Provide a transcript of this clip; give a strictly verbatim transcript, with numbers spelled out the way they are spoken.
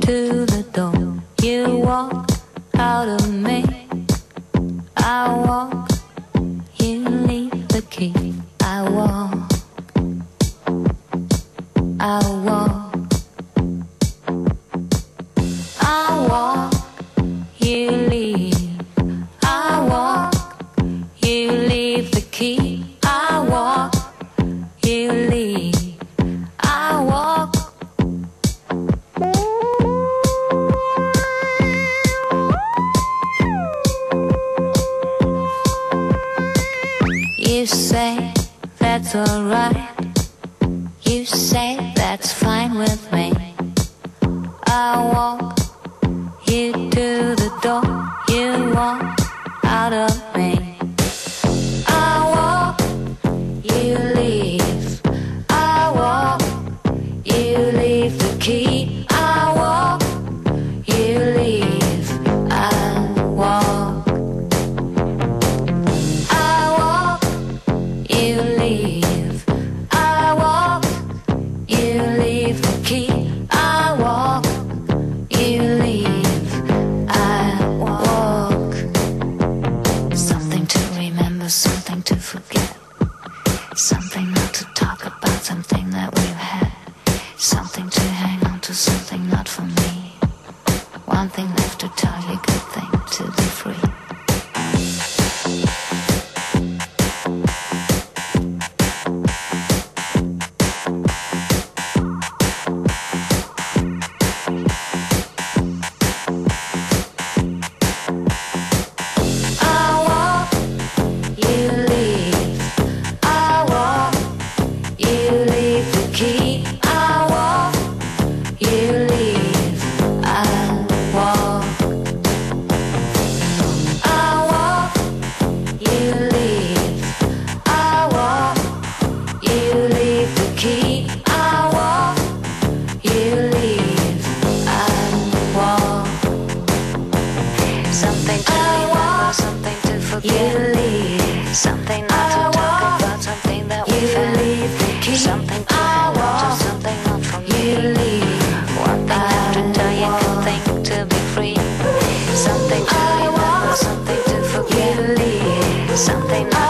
to the dome. You walk out of me, I walk, you leave the key. I walk, I walk, I walk, you leave. I walk, you leave the key. I walk, you leave. You say that's alright, you say that's fine with me. I walk you to the door, you walk out of me. I walk, you leave. I walk, you leave the key. I walk, you leave. I walk. Something to forget, something not to talk about, something that we've had, something to hang on to, something not for me. One thing left to tell you, good thing to be free. Something not to talk about, something that we've had, something to hang on to, something not from me. One thing left to tell you, good thing to be free. Something to remember, something to forget, something not